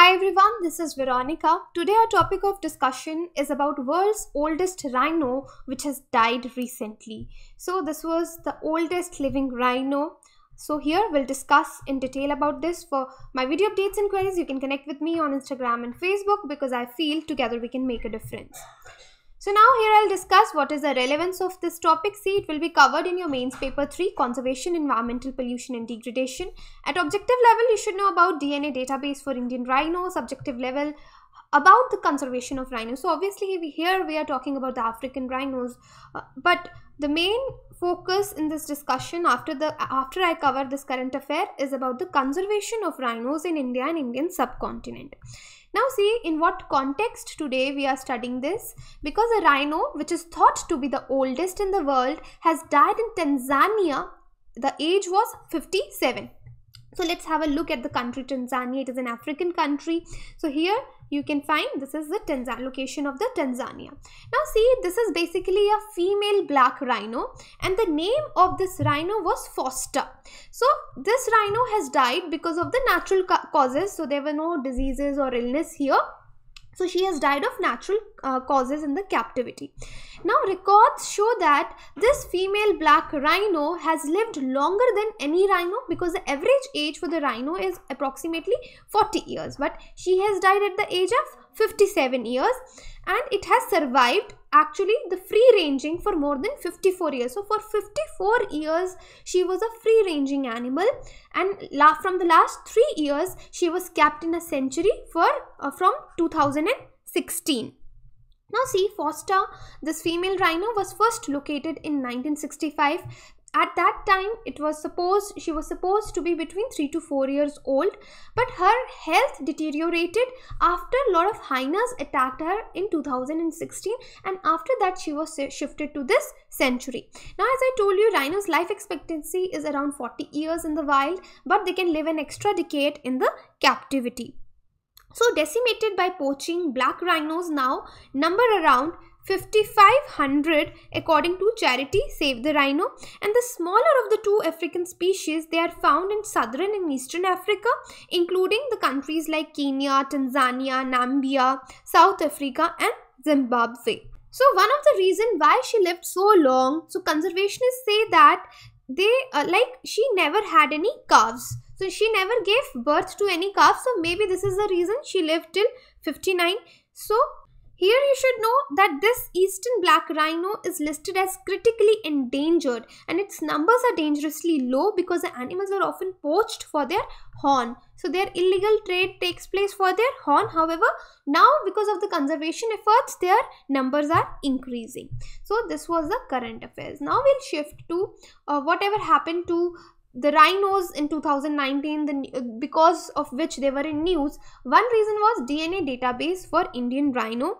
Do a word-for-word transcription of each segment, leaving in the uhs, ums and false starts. Hi everyone, this is Veronica. Today our topic of discussion is about world's oldest rhino which has died recently. So this was the oldest living rhino. So here we'll discuss in detail about this. For my video updates and queries, you can connect with me on Instagram and Facebook because I feel together we can make a difference. So now here I'll discuss what is the relevance of this topic. See, it will be covered in your mains paper three, Conservation, Environmental Pollution and Degradation. At objective level, you should know about D N A database for Indian rhino, subjective level about the conservation of rhinos. So obviously here we are talking about the African rhinos, uh, but the main focus in this discussion after the after I cover this current affair is about the conservation of rhinos in India and Indian subcontinent. Now see in what context today we are studying this, because a rhino which is thought to be the oldest in the world has died in Tanzania. The age was fifty-seven. So let's have a look at the country Tanzania. It is an African country. So here you can find this is the Tanzania location of the Tanzania. Now see, this is basically a female black rhino and the name of this rhino was Foster. So this rhino has died because of the natural causes. So there were no diseases or illness here. So she has died of natural uh, causes in the captivity. Now records show that this female black rhino has lived longer than any rhino because the average age for the rhino is approximately forty years. But she has died at the age of fifty-seven years and it has survived actually the free ranging for more than fifty-four years. So for fifty-four years she was a free ranging animal, and la from the last three years she was kept in a sanctuary for uh, from two thousand sixteen. Now see, Foster, this female rhino, was first located in nineteen sixty-five. At that time it was supposed she was supposed to be between three to four years old, but her health deteriorated after a lot of hyenas attacked her in two thousand sixteen, and after that she was shifted to this sanctuary. Now as I told you, rhino's life expectancy is around forty years in the wild, but they can live an extra decade in the captivity. So decimated by poaching, black rhinos now number around fifty-five hundred according to charity Save the Rhino, and the smaller of the two African species, they are found in southern and eastern Africa, including the countries like Kenya, Tanzania, Namibia, South Africa and Zimbabwe. So one of the reasons why she lived so long, so conservationists say that they uh, like she never had any calves. So she never gave birth to any calves, so maybe this is the reason she lived till fifty-nine. So here you should know that this eastern black rhino is listed as critically endangered, and its numbers are dangerously low because the animals are often poached for their horn. So their illegal trade takes place for their horn. However, now because of the conservation efforts, their numbers are increasing. So this was the current affairs. Now we'll shift to uh, whatever happened to the rhinos in two thousand nineteen, the, because of which they were in news. One reason was D N A database for Indian rhino,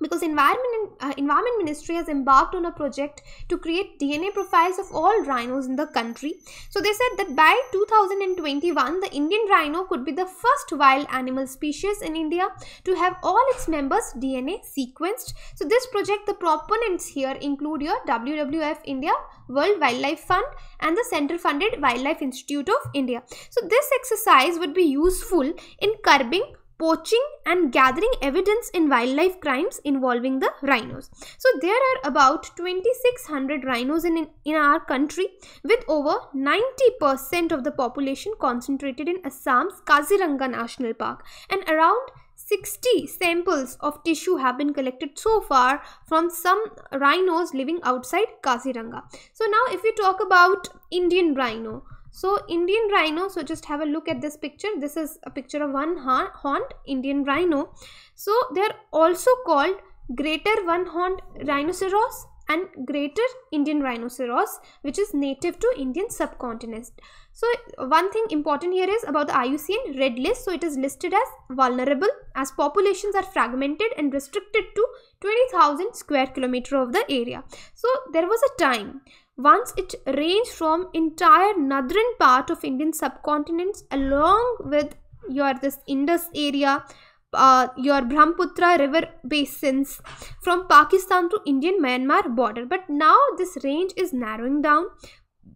because environment uh, environment ministry has embarked on a project to create D N A profiles of all rhinos in the country. So they said that by two thousand twenty-one the Indian rhino could be the first wild animal species in India to have all its members D N A sequenced. So this project, the proponents here include your W W F India, World Wildlife Fund and the Center funded Wildlife Institute of India. So this exercise would be useful in curbing poaching and gathering evidence in wildlife crimes involving the rhinos. So there are about twenty-six hundred rhinos in, in our country, with over ninety percent of the population concentrated in Assam's Kaziranga National Park, and around sixty samples of tissue have been collected so far from some rhinos living outside Kaziranga. So now if we talk about Indian rhino, so Indian rhino, so just have a look at this picture. This is a picture of one horned Indian rhino. So they are also called greater one horned rhinoceros and greater Indian rhinoceros, which is native to Indian subcontinent. So one thing important here is about the I U C N red list. So it is listed as vulnerable as populations are fragmented and restricted to twenty thousand square kilometer of the area. So there was a time once it ranged from entire northern part of Indian subcontinents along with your this Indus area, uh, your Brahmaputra river basins from Pakistan to Indian Myanmar border. But now this range is narrowing down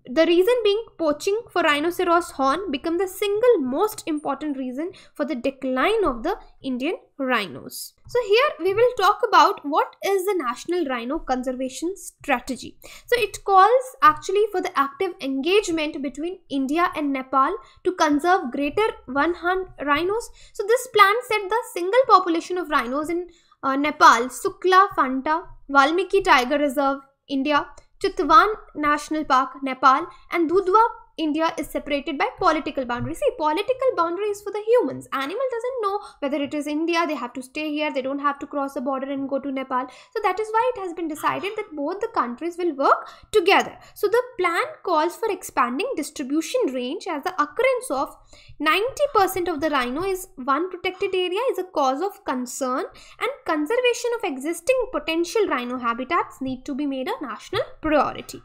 The reason being, poaching for rhinoceros horn became the single most important reason for the decline of the Indian rhinos. So here we will talk about what is the National Rhino Conservation Strategy. So it calls actually for the active engagement between India and Nepal to conserve greater one hundred rhinos. So this plan said the single population of rhinos in uh, Nepal, Sukla Fanta Valmiki Tiger Reserve, India, Chitwan National Park, Nepal, and Dudhwa, India is separated by political boundaries. See, political boundary is for the humans. Animal doesn't know whether it is India, they have to stay here, they don't have to cross the border and go to Nepal. So that is why it has been decided that both the countries will work together. So the plan calls for expanding distribution range as the occurrence of ninety percent of the rhino is one protected area is a cause of concern, and conservation of existing potential rhino habitats need to be made a national priority.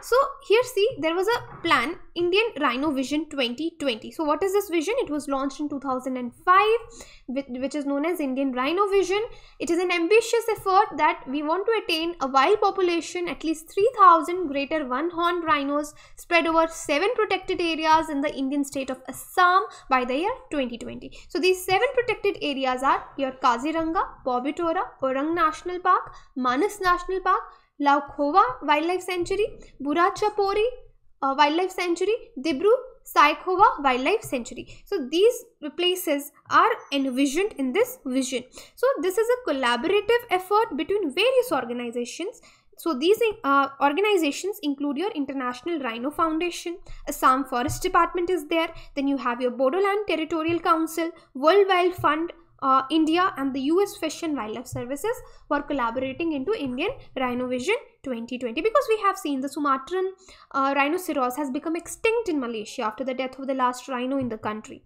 So here see, there was a plan, Indian Rhino Vision twenty twenty. So what is this vision? It was launched in two thousand five, which is known as Indian Rhino Vision. It is an ambitious effort that we want to attain a wild population, at least three thousand greater one-horned rhinos spread over seven protected areas in the Indian state of Assam by the year twenty twenty. So these seven protected areas are your Kaziranga, Pobitora, Orang National Park, Manas National Park, Laukhoa Wildlife Sanctuary, Burachapori uh, Wildlife Sanctuary, Dibru Saikhowa Wildlife Sanctuary. So these places are envisioned in this vision. So this is a collaborative effort between various organizations. So these uh, organizations include your International Rhino Foundation, Assam Forest Department is there, then you have your Bodoland Territorial Council, World Wild Fund, Uh, India, and the U S Fish and Wildlife Services, who are collaborating into Indian Rhino Vision twenty twenty, because we have seen the Sumatran uh, rhinoceros has become extinct in Malaysia after the death of the last rhino in the country.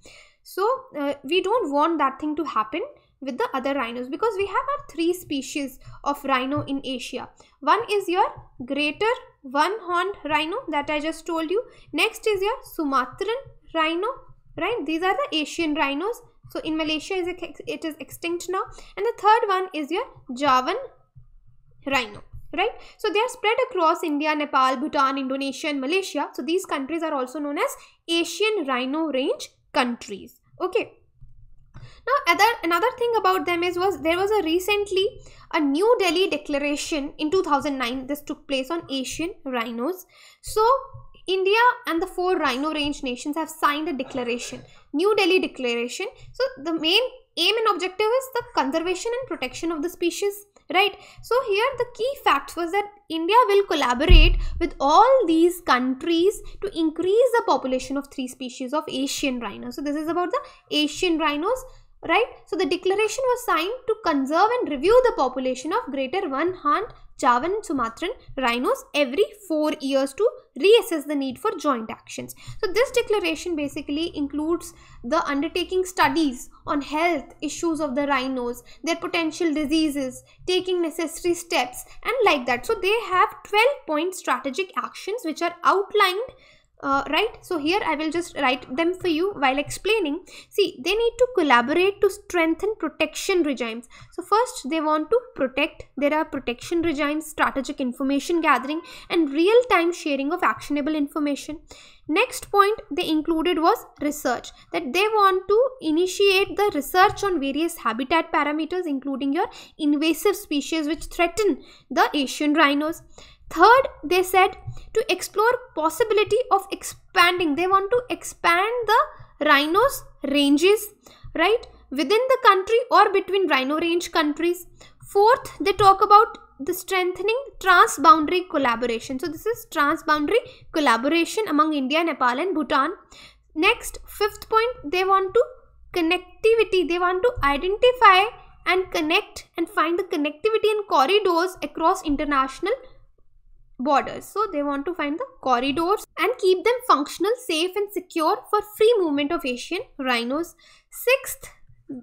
So uh, we don't want that thing to happen with the other rhinos, because we have our three species of rhino in Asia. One is your greater one-horned rhino that I just told you. Next is your Sumatran rhino, right? These are the Asian rhinos. So in Malaysia, it is extinct now. And the third one is your Javan rhino, right? So they are spread across India, Nepal, Bhutan, Indonesia, and Malaysia. So these countries are also known as Asian rhino range countries, okay? Now, other, another thing about them is was there was a recently a New Delhi Declaration in two thousand nine. This took place on Asian rhinos. So India and the four rhino range nations have signed a declaration, New Delhi Declaration. So the main aim and objective is the conservation and protection of the species, right? So here the key fact was that India will collaborate with all these countries to increase the population of three species of Asian rhinos. So this is about the Asian rhinos, right? So the declaration was signed to conserve and review the population of greater one-horned Javan Sumatran rhinos every four years to reassess the need for joint actions. So this declaration basically includes the undertaking studies on health issues of the rhinos, their potential diseases, taking necessary steps, and like that. So they have twelve point strategic actions which are outlined. Uh, right, so here I will just write them for you while explaining. See, they need to collaborate to strengthen protection regimes. So first they want to protect. There are protection regimes, strategic information gathering, and real-time sharing of actionable information. Next point they included was research, that they want to initiate the research on various habitat parameters, including your invasive species which threaten the Asian rhinos. Third, they said to explore possibility of expanding. They want to expand the rhinos ranges, right, within the country or between rhino range countries. Fourth, they talk about the strengthening transboundary collaboration. So this is transboundary collaboration among India, Nepal, and Bhutan. Next, fifth point, they want to connectivity. They want to identify and connect and find the connectivity and corridors across international borders. So they want to find the corridors and keep them functional, safe, and secure for free movement of Asian rhinos. Sixth,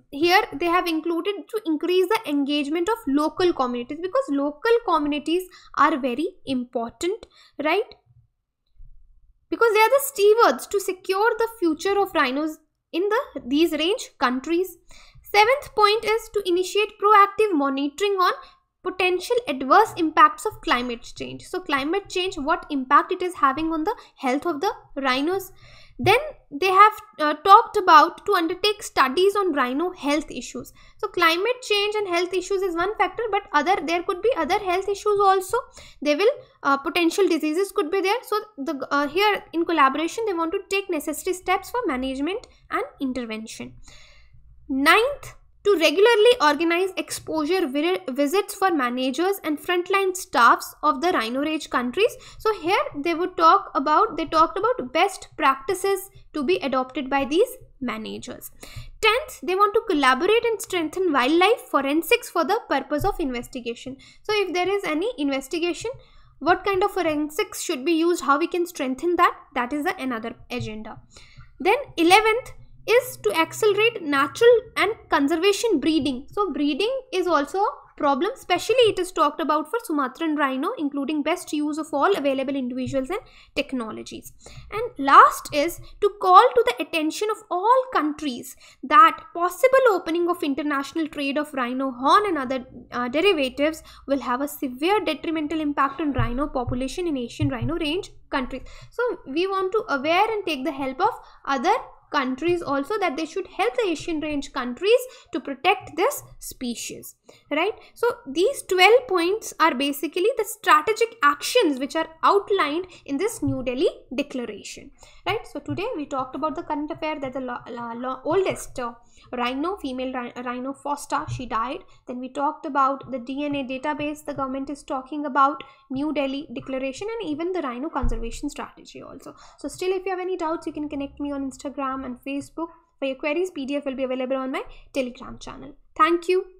here they have included to increase the engagement of local communities, because local communities are very important, right? Because they are the stewards to secure the future of rhinos in the these range countries. Seventh point is to initiate proactive monitoring on potential adverse impacts of climate change. So climate change, what impact it is having on the health of the rhinos. Then they have uh, talked about to undertake studies on rhino health issues. So climate change and health issues is one factor, but other there could be other health issues also. They will uh, potential diseases could be there. So the uh, here in collaboration they want to take necessary steps for management and intervention. Ninth, to regularly organize exposure visits for managers and frontline staffs of the Rhino Rage countries. So here they would talk about, they talked about best practices to be adopted by these managers. Tenth, they want to collaborate and strengthen wildlife forensics for the purpose of investigation. So if there is any investigation, what kind of forensics should be used, how we can strengthen that, that is another agenda. Then eleventh, is to accelerate natural and conservation breeding. So breeding is also a problem, especially it is talked about for Sumatran rhino, including best use of all available individuals and technologies. And last is to call to the attention of all countries that possible opening of international trade of rhino horn and other uh, derivatives will have a severe detrimental impact on rhino population in Asian rhino range countries. So we want to aware and take the help of other countries also, that they should help the Asian range countries to protect this species, right? So these twelve points are basically the strategic actions which are outlined in this New Delhi Declaration, right? So today we talked about the current affair, that the la la la oldest uh, rhino, female rhino Foster, she died. Then we talked about the D N A database the government is talking about, New Delhi Declaration, and even the Rhino Conservation Strategy also. So still, if you have any doubts, you can connect me on Instagram and Facebook. For your queries, P D F will be available on my Telegram channel. Thank you.